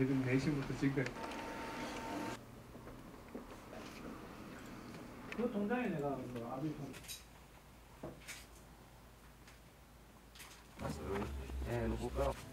새벽 4시부터 지금까지. 그 통장에 내가 뭐 아비 통. 예, 누굴까?